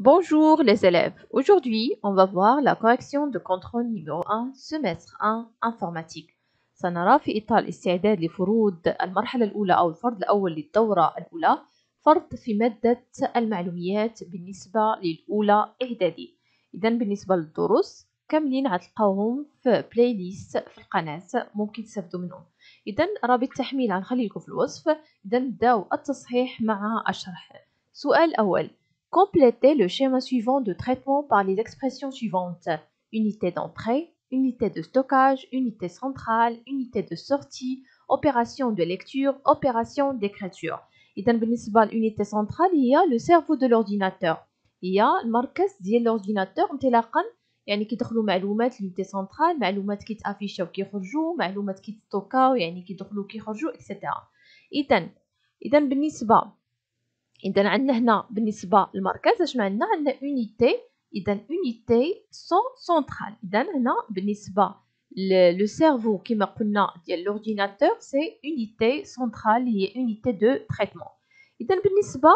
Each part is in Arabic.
Bonjour les élèves, aujourd'hui on va voir la correction de contrôle numéro 1 semestre 1 informatique. سنرى في إطار استعداد لفروض المرحلة الأولى أو الفرض الأول للدورة الأولى فرض في مادة المعلوميات بالنسبة للأولى إعدادي. إذا بالنسبة للدروس كاملين غتلقاوهم في بلاي ليست في القناة ممكن تستافدوا منهم. إذا رابط تحميل غنخلي لكم في الوصف. إذا نبداو التصحيح مع الشرح. سؤال أول: complétez le schéma suivant de traitement par les expressions suivantes: unité d'entrée, unité de stockage, unité centrale, unité de sortie, opération de lecture, opération d'écriture. إذا بالنسبة للunité centrale هي le cerveau de l'ordinateur. هي المركز ديال الأورديناتور انطلاقا، يعني كيدخلوا معلومات l'unité centrale، معلومات كيتأفيشاو كيخرجوا، معلومات كيتستوكاو يعني كيدخلوا كيخرجوا etc. إذا بالنسبة عندنا هنا بالنسبة للمركز اش معنا؟ عندنا unité. إذا unité sans centrale. إذا هنا بالنسبة لو سيرفو كما قلنا ديال لورديناتور سي unité centrale هي unité de traitement. إذا بالنسبة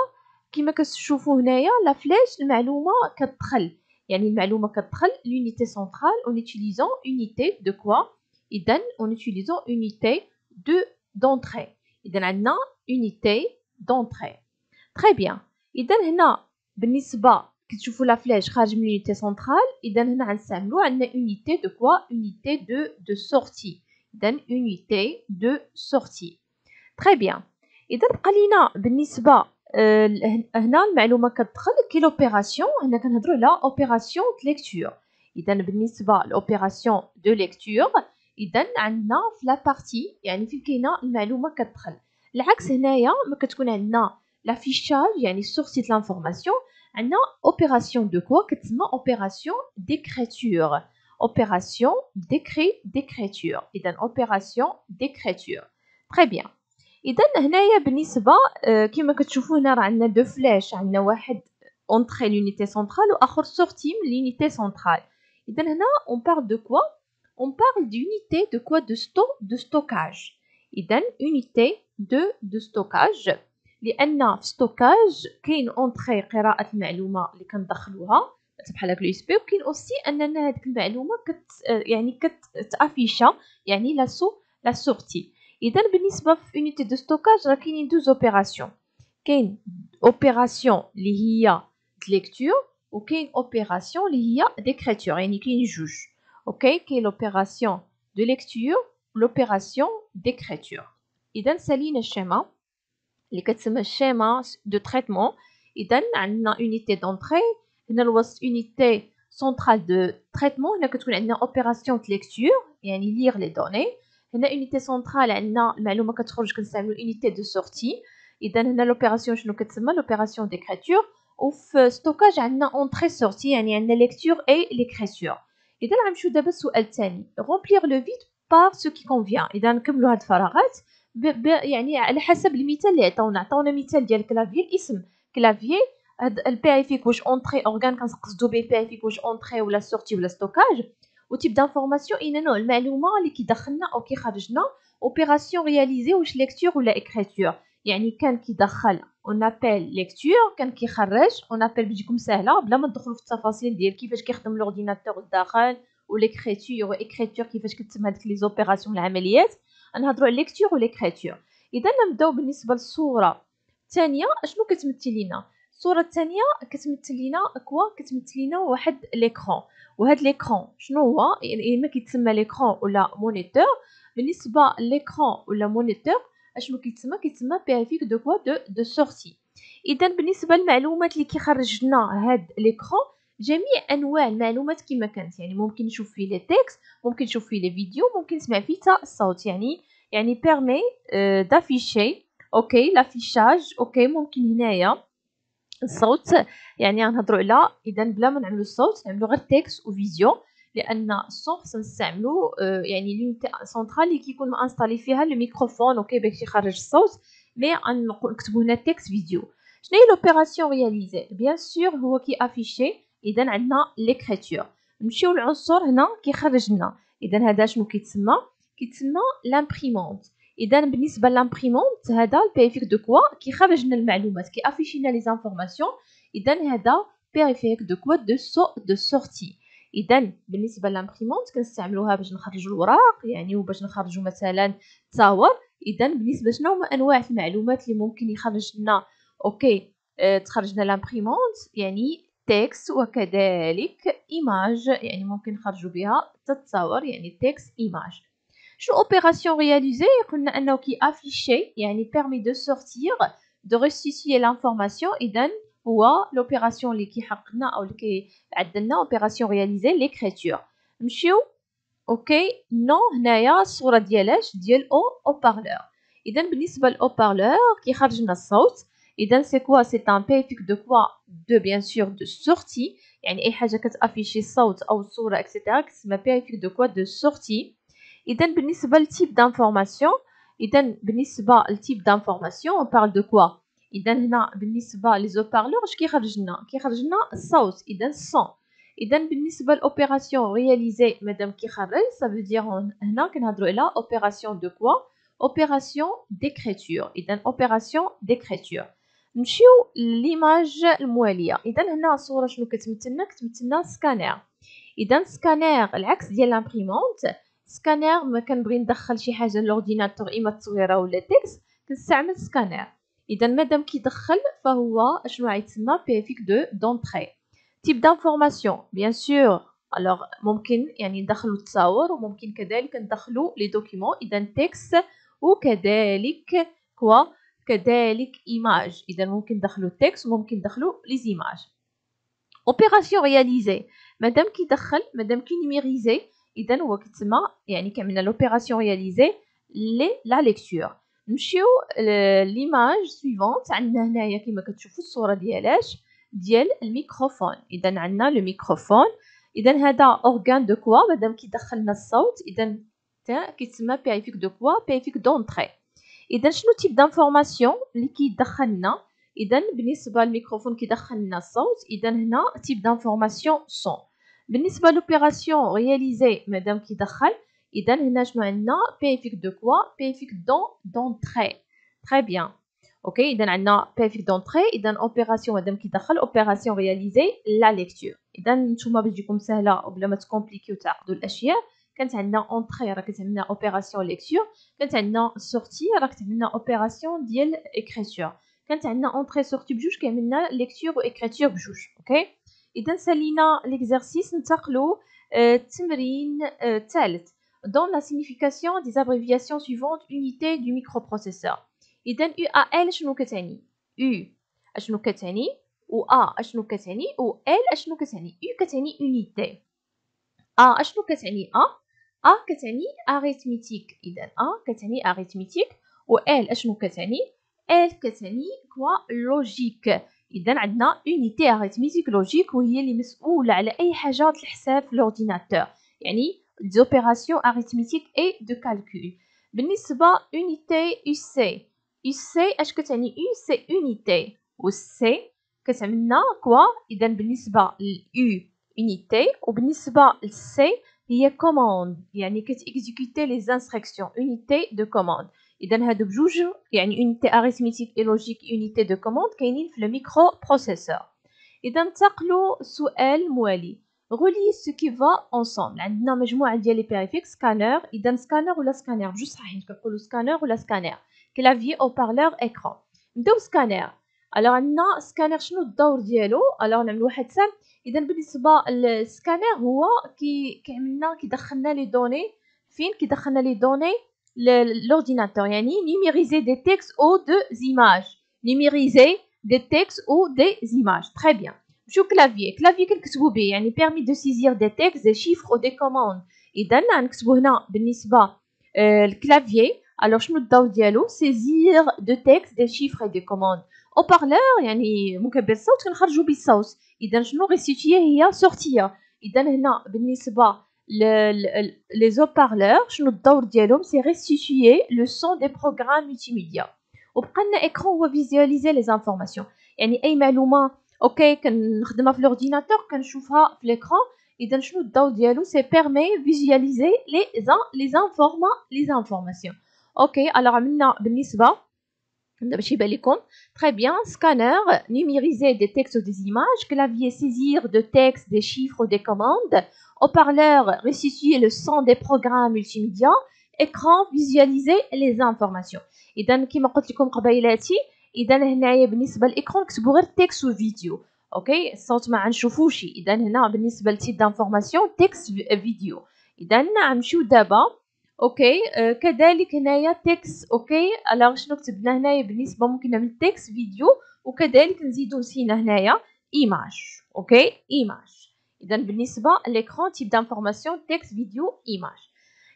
كما كتشوفوا هنايا لا فلاش المعلومة كتدخل، يعني المعلومة كتدخل l'unité centrale en utilisant unité de quoi؟ إذا en utilisant unité d'entrée. إذا عندنا unité d'entrée. Très bien. إذا هنا بالنسبة كتشوفوا لا فلاش خارج من l'unité centrale. إذا هنا غنستعملوا عندنا unité de quoi؟ unité de sortie. إذا unité de sortie. Très bien. إذا بقى لينا بالنسبة هنا المعلومة كتدخل كي لوبيراسيون، هنا كنهضروا على اوبيراسيون د ليكتور. إذا بالنسبة لوبيراسيون دو ليكتور إذا عندنا في لا بارتي يعني فين كاينة المعلومة كتدخل. العكس هنايا ما كتكون عندنا l'affichage يعني source de l'information، عندنا opération de quoi كتسمى opération d'écriture. opération d'écriture. إذا opération d'écriture. très bien. إذا هنايا بالنسبة كما كتشوفوا هنا راه عندنا دو فلاش، عندنا واحد entrée l'unité centrale واخر sortie من l'unité centrale. إذا هنا on parle de quoi؟ on parle d'unité de quoi؟ de stockage. إذا unité de stockage لأن في ستوكاج كاين اونطري قراءة المعلومة اللي كندخلوها بحال هاك اليو اس بي، وكاين اوسي اننا هذيك المعلومة يعني كتافيشا يعني لا سورتي. اذا بالنسبة في اونيتي دو ستوكاج راه كاينين دوز اوبيراسيون، كاين اوبيراسيون اللي هي د ليكتور وكاين اوبيراسيون اللي هي ديكريتور، يعني كاين جوج. اوكي كاين لوبيراسيون دو ليكتور لوبيراسيون ديكريتور. اذا سالينا الشيما اللي كتسمى الشيما دو تريتمون. اذا عندنا unité d'entrée، هنا الوسط unité centrale de traitement، هنا كتكون عندنا opération de lecture يعني lire les données. هنا unité centrale عندنا المعلومه كتخرج كنستعملوا unité de sortie. اذا هنا l'opération شنو كتسمى؟ l'opération d'écriture. وفي stockage عندنا entrée sortie يعني عندنا lecture et l'écriture. اذا غنمشيو دابا السؤال الثاني: remplir le vide par ce qui convient. اذا نكملوا هاد الفراغات يعني على حسب المثال اللي عطاونا مثال ديال كلافيي، الاسم كلافيي. هاد البيريفيك واش اونطري اورغان كنقصدو به البيريفيك واش اونطري ولا سورتي ولا ستوكاج، وتيب دانفورماسيون اين نوع المعلومه اللي كيدخلنا او كيخرجنا. اوبيراسيون رياليزي واش ليكتور ولا اكريتور، يعني كان كيدخل اون ابل ليكتور، كان كيخرج اون ابل. بيجيكم سهله بلا ما ندخلو في التفاصيل ديال كيفاش كيخدم لورديناتور للداخل، وليكريتور واكريتور كيفاش كتسمى هاديك لي زوبيراسيون العمليات. نهضروا على ليكتور وليكريتور. اذا نبداو بالنسبه للصوره الثانيه. اشنو كتمثل لينا الصوره الثانيه؟ كتمثل لينا كتمثل لينا واحد ليكرون. وهاد ليكرون شنو هو؟ يعني ما كيتسمى ليكرون ولا مونيتور. بالنسبه ليكرون ولا مونيتور اشنو كيتسمى؟ كيتسمى بيريفيك دو كوا دو سورتي. اذا بالنسبه للمعلومات اللي كيخرج لنا هاد ليكرون جميع انواع المعلومات كما كانت، يعني ممكن نشوف فيه لي تيكست، ممكن نشوف فيه لي فيديو، ممكن نسمع فيه حتى الصوت. يعني بيرمي دافيشي. اوكي لافيشاج. اوكي ممكن هنايا الصوت، يعني غنهضروا على اذا بلا ما نعملوا الصوت نعملوا غير تيكست وفيديو، لان الصوت خصنا نستعملوا يعني لونيتي سنترال اللي كيكون مانستالي فيها لو ميكروفون. اوكي باش يخرج الصوت، مي نكتبوا هنا تيكست فيديو. شنو هي لوبيراسيون رياليزي؟ بيان سور هو كي افيشي. اذا عندنا ليكريتور. نمشيو للعنصر هنا كيخرج لنا. اذا هذا شنو كيتسمى؟ كيتسمى لامبريمونت. اذا بالنسبه لامبريمونت هذا البيريفيك دو كوا كيخرج لنا المعلومات، كيافيشينا لي زانفورماسيون. اذا هذا périphérique de quoi de sortie. إذن بالنسبة للإمبريمونت كنستعملوها باش نخرجوا الوراق يعني وباش نخرجوا مثلا تصاور. إذن بالنسبة شنو هما أنواع المعلومات اللي ممكن يخرج لنا أوكي تخرج لنا الإمبريمونت يعني تكست وكذلك إيماج يعني ممكن نخرجوا بها تتصور يعني تكست إيماج. شنو أوبيراسيون رياليزي قلنا أنه كي أفيشي يعني permis de sortir de restituer l'information. إذن هو لوبيراسيون اللي كيحققنا او اللي كيعدلنا اوبيراسيون رياليزي ليكريتور. نمشيو اوكي نو هنايا الصوره ديالاش ديال او بارلور. اذا بالنسبه للاو بارلور كيخرج لنا الصوت. اذا سي كوا سي ان بيفيك دو كوا دو بيان سور دو سورتي يعني اي حاجه كتافيشي الصوت او الصوره اكسيتيرا كتسمى بيفيك دو كوا دو سورتي. اذا بالنسبه للتيب دانفورماسيون اذا بالنسبه للتيب دانفورماسيون اون بارل دو كوا. إذا هنا بالنسبة لزو بارلور اش كيخرج لنا؟ كيخرج لنا الصوت إذا الصون. إذا بالنسبة لأوبيراسيون رياليزي مادام كيخرج سافو دير هنا كنهضرو على أوبيراسيون دو كوا؟ أوبيراسيون ديكريتور. إذا أوبيراسيون ديكريتور. نمشيو للإيماج الموالية. إذا هنا الصورة شنو كتمثلنا؟ كتمثلنا سكانير. إذا سكانير العكس ديال لامبريمونت. سكانير مكنبغي ندخل شي حاجة للأورديناتور إما التصويرة ولا التكست كنستعمل سكانير. إذا مادام كيدخل فهو شنو غيتسمى بيفيك دو دونتري. تيب دانفورماسيون بيان سور الوغ ممكن يعني ندخلو التصاور وممكن كذلك ندخلو لي دوكيمون إذا تكست وكذلك كوا كذلك إيماج. إذا ممكن ندخلو التكست وممكن ندخلو لي زيماج. أوبيراسيون رياليزي مادام كيدخل مادام كينيميريزي إذا هو كيتسمى يعني كعملنا لوبيراسيون رياليزي لي لا ليكتور. نمشيو ليماج سويفونت. عندنا هنايا كما كتشوفوا الصوره ديالاش ديال الميكروفون. اذا عندنا لو ميكروفون. اذا هذا اورغان دو كوا مادام كيدخل لنا الصوت اذا حتى كيتسمى بيفيك دو كوا بيفيك دونتري. اذا شنو تيب دانفورماسيون اللي كيدخل لنا؟ اذا بالنسبه للميكروفون كيدخل لنا الصوت. اذا هنا تيب دانفورماسيون سون. بالنسبه لوبيراسيون رياليزي مادام كيدخل إذا هنا شنو عندنا بيفيك دو كوا بيفيك دون دونتري. تري بيان اوكي. إذا عندنا بيفيك دونتري. إذا اوبيراسيون مادام كيدخل اوبيراسيون رياليزي لا ليكتور. إذا نتوما باش تجيكم سهله وبلا ما تكومبليكيو تعقدوا الاشياء. كانت عندنا اونتري راه كتعملنا اوبيراسيون ليكتور. كانت عندنا سورتي راه كتعملنا اوبيراسيون ديال اكريتور. كانت عندنا اونتري سورتي بجوج كيعملنا ليكتور واكريتور بجوج. اوكي إذا سالينا ليكزارسيس. ننتقلوا التمرين الثالث dans la signification des abréviations suivantes unité du microprocesseur. إذا UAL شنو كتعني؟ U أشنو كتعني؟ و A أشنو كتعني؟ و L أشنو كتعني؟ U كتعني unité. A أشنو كتعني؟ A A كتعني arithmétique. إذا A كتعني arithmétique و L أشنو كتعني؟ L كتعني quoi logique. إذا عندنا unité arithmétique logique وهي اللي مسؤولة على أي حاجة تلحسها في الأورديناتور يعني des opérations arithmétiques et de calcul. بالنسبة unité UC. UC اش كتعني؟ U c'est unité و C كتعملنا كوا. إذا بالنسبة ل U unité وبالنسبة ل C هي commande يعني كتexécuter les instructions unité de commande. إذا هادو بجوج يعني unité arithmétique et logique unité de commande كاينين في الميكروبروسيسور. إذا ننتقلوا للسؤال الموالي. Relie ce qui va ensemble. عندنا مجموعة ديال لي بيريفيك سكانر. إذا سكانر ولا سكانر بجوج صحيح كنقولوا سكانر ولا سكانر. كلافي أو بارلور إكران. نبداو سكانر. ألوغ عندنا سكانر شنو الدور ديالو؟ ألوغ نعملو واحد سام. إذا بالنسبة للسكانر هو كيعملنا كيدخلنا لي دوني فين؟ كيدخلنا لي دوني للأورديناتور يعني نيميريزي دي تيكست أو دو زيماج. نيميريزي دي تيكست أو دي زيماج. تخي بيان. شو كلافي؟ كلافي كنكتبو به يعني permis de saisir des textes, des chiffres ou des commandes. إذا نكتبو هنا بالنسبة الكلافي. ألوغ شنو الدور ديالو؟ saisir de textes, des chiffres et des commandes. أو بارلور يعني مكبر الصوت كنخرجو بالصوت. إذا شنو restituer هي sortir. إذا هنا بالنسبة لي زو بارلور شنو الدور ديالهم؟ سي restituer le son des programmes multimédia. وبقى لنا écran هو visualiser les informations يعني أي معلومة اوكي كنخدمها في الاورديناتور كنشوفها في ليكران. اذا شنو الضوء ديالو؟ سي بيرمي فيزواليزي لي زانفورماسيون. اوكي الوغ عملنا بالنسبه Très bien, scanner, numériser des textes ou des images, clavier saisir de textes, des chiffres ou des commandes, haut-parleur, restituer le son des programmes multimédia, écran, visualiser les informations. إذا كما قلت لكم قبيلاتي إذا هنايا بالنسبة للإكرون كتبوا غير تكست وفيديو، أوكي الصوت ما غنشوفوش. إذا هنا بالنسبة لتيب دانفورماسيون تكست فيديو. إذا غنمشيو دابا أوكي كذلك هنايا تكست أوكي ألوغ شنو كتبنا هنايا بالنسبة ممكن من تكست فيديو وكذلك نزيدو نسينا هنايا إيماج أوكي إيماج. إذا بالنسبة للإكرون تيب دانفورماسيون تكست فيديو إيماج.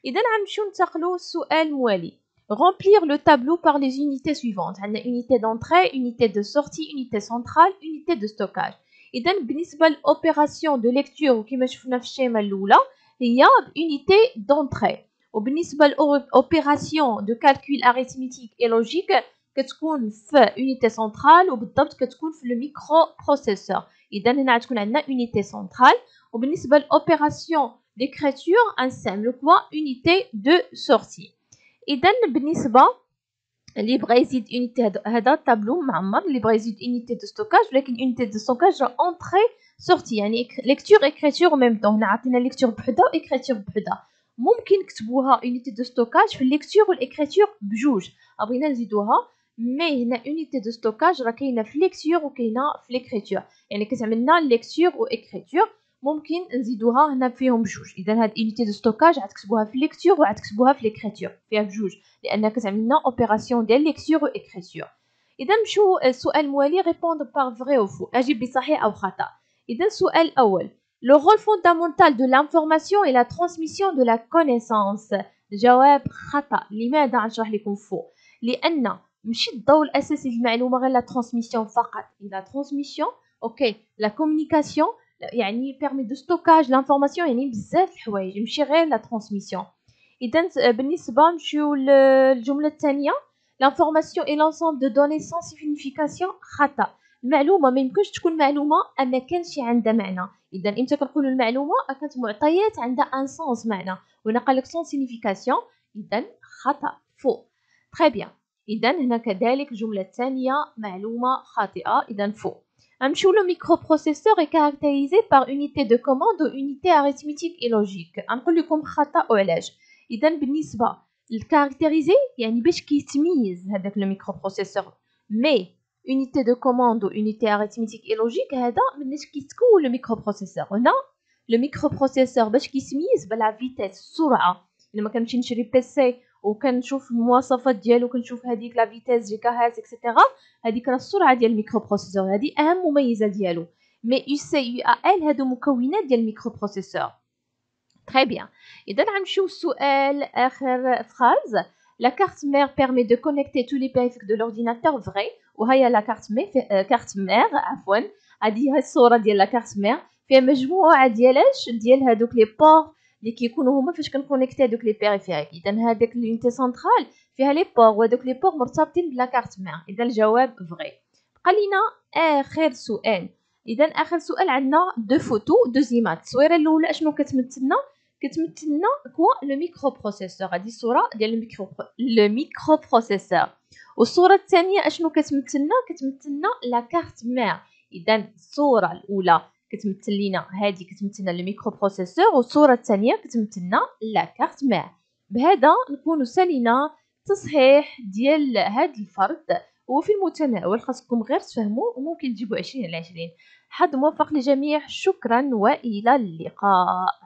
إذا غنمشيو ننتقلو السؤال الموالي. Remplir le tableau par les unités suivantes. On a unité d'entrée, unité de sortie, unité centrale, unité de stockage. Et donc, بالنسبة l'opération de lecture, كما شفنا في الشيمة الأولى, هي unité d'entrée. وبالنسبة l'opération de calcul arithmétique et logique, كتكون في unité centrale, وبالضبط كتكون في le microprocesseur. Et donc, هنا تكون عندنا unité centrale. وبالنسبة l'opération d'écriture, نستعملو كوا unité de sortie. إذا بالنسبة لي بغا يزيد أونيتي هذا الطابلو معمر لي بغا يزيد أونيتي دو ستوكاج ولكن أونيتي دو ستوكاج أونتخي سورتي يعني ليكتور إكريتور أو ميم طون. هنا عطينا ليكتور بحدا و إكريتور بحدا ممكن كتبوها أونيتي دو ستوكاج في ليكتور و الإكريتور بجوج بغينا نزيدوها مي هنا أونيتي دو ستوكاج راه كاينة في ليكتور و كاينة في الإكريتور يعني كتعملنا ليكتور و إكريتور ممكن نزيدوها هنا فيهم بجوج. إذا هاد إونيتي دو ستوكاج عاد تكتبوها في ليكتور وعاد تكتبوها في ليكريتور فيها بجوج لأن كتعملنا أوبيراسيون ديال ليكتور و إكريتور. إذا نمشيو السؤال الموالي ريبوند باغ فغي أو فو أجيب بصحيح أو خطأ. إذا السؤال الأول لو رول فوندامونتال دو لانفورماسيون إي لا ترانسميسيون دو لا كونيسونس جواب خطأ. لماذا؟ غنشرح لكم فو لأن ماشي الضوء الأساسي للمعلومة غير لا ترانسميسيون فقط إي لا ترانسميسيون أوكي لا كومونيكاسيون يعني permet de stockage l'information يعني بزاف الحوايج ماشي غير la transmission. إذا بالنسبة نمشيو للجملة الثانية l'information et l'ensemble de données sans signification خطأ. المعلومة ما يمكنش تكون معلومة أما كانش عندها معنى. إذا إمتى كنقولوا المعلومة كانت معطيات عندها ان سونس معنى وهنا قال لك sans signification إذا خطأ فوق. très bien. إذا هنا كذلك الجملة الثانية معلومة خاطئة إذا فوق. نمشيو لو ميكروبروسيسور اي كاركتيريزي بار اونيتي دو كوموند و اونيتي اريتميتيك اي لوجيك. غنقول لكم خطا وعلاش. اذا بالنسبه للكاركتيريزي يعني باش كيتميز هذاك لو ميكروبروسيسور مي اونيتي دو كوموند و اونيتي اريتميتيك اي لوجيك هذا مناش كيتكون لو ميكروبروسيسور. هنا لو ميكروبروسيسور باش كيتميز بلا فيتاس السرعه. الا ما كنمشي نشري بيسي وكنشوف المواصفات ديالو كنشوف هذيك لا فيتيس جيكا هرتز اكسيتيرا هذيك راه السرعه ديال الميكرو بروسيسور هذه اهم مميزه ديالو مي يو سي يو ا ال هادو مكونات ديال الميكرو بروسيسور. تري بيان. اذا غنمشيو للسؤال اخر فراز لا كارت مير بيرمي دو كونيكتي تو لي بيريفيك دو لورديناتور فري وهي لا كارت مير كارت مير عفوا هذه هي الصوره ديال لا كارت مير فيها مجموعه ديال هادوك لي بور لي كيكونوا هما فاش كنكونيكتي دوك لي بيريفيريك. اذا هذاك لونتي سنترال فيها لي بور وهذوك لي بور مرتبطين بلا كارت مير. اذا الجواب فري. بقى لينا اخر سؤال. اذا اخر سؤال عندنا دو فوتو دو زيمات. التصويره الاولى اشنو كتمثلنا كوا لو ميكرو بروسيسور هذه الصوره ديال لو ميكرو بروسيسور والصوره الثانيه اشنو كتمثلنا لا كارت مير. اذا الصوره الاولى كتمثل لينا هذه كتمثلنا الميكرو بروسيسور والصوره الثانيه كتمثلنا لا كارت مير. بهذا نكونوا سالينا تصحيح ديال هذا الفرد وفي المتناول خاصكم غير تفهموا وممكن تجيبوا 20/20. حظ موفق لجميع. شكرا والى اللقاء.